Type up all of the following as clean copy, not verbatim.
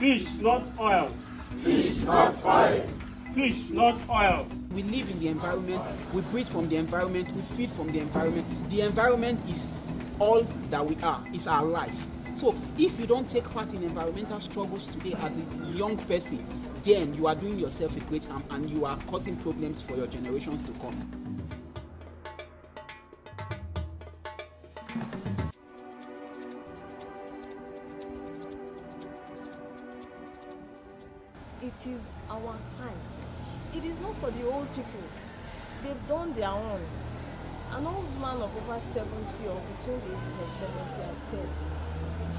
Fish, not oil. Fish, not oil. Fish, not oil. We live in the environment, we breathe from the environment, we feed from the environment. The environment is all that we are, it's our life. So if you don't take part in environmental struggles today as a young person, then you are doing yourself a great harm and you are causing problems for your generations to come. It is our fight. It is not for the old people. They've done their own. An old man of over 70 or between the ages of 70 has said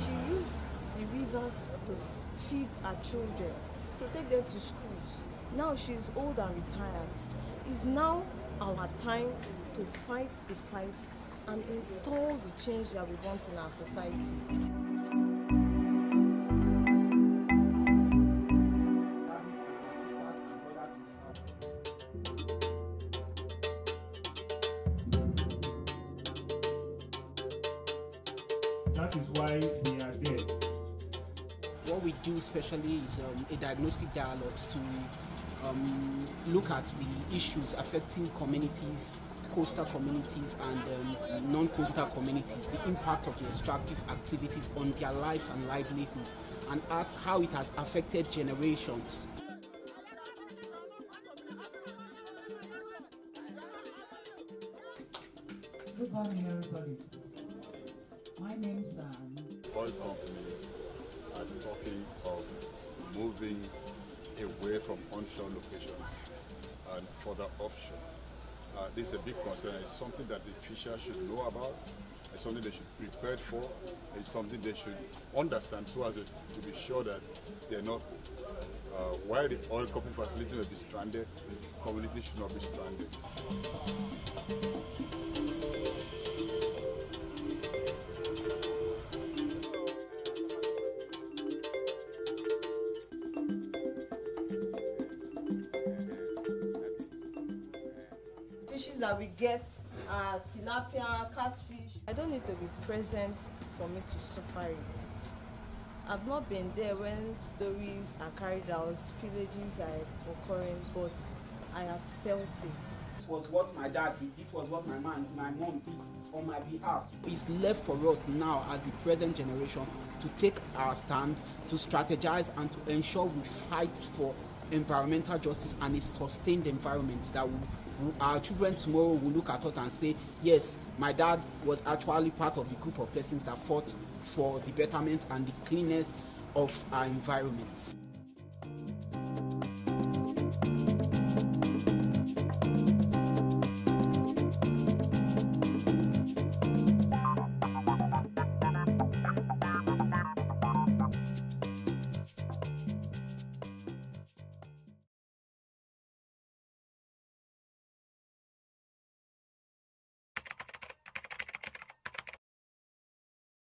she used the rivers to feed her children, to take them to schools. Now she is old and retired. It's now our time to fight the fight and install the change that we want in our society. That is why we are there. What we do especially is a diagnostic dialogue to look at the issues affecting communities, coastal communities and non-coastal communities, the impact of the extractive activities on their lives and livelihood, and how it has affected generations. Good morning, everybody. My name is Sam. Oil companies are talking of moving away from onshore locations and further offshore. This is a big concern. It's something that the fishers should know about. It's something they should be prepared for. It's something they should understand so as to be sure that they're not, while the oil company facility may be stranded, the community should not be stranded. Fishes that we get are tilapia, catfish. I don't need to be present for me to suffer it. I've not been there when stories are carried out, spillages are occurring, but I have felt it. This was what my dad did, this was what my mom did on my behalf. It's left for us now as the present generation to take our stand, to strategize and to ensure we fight for environmental justice and a sustained environment that our children tomorrow will look at us and say, yes, my dad was actually part of the group of persons that fought for the betterment and the cleanness of our environments.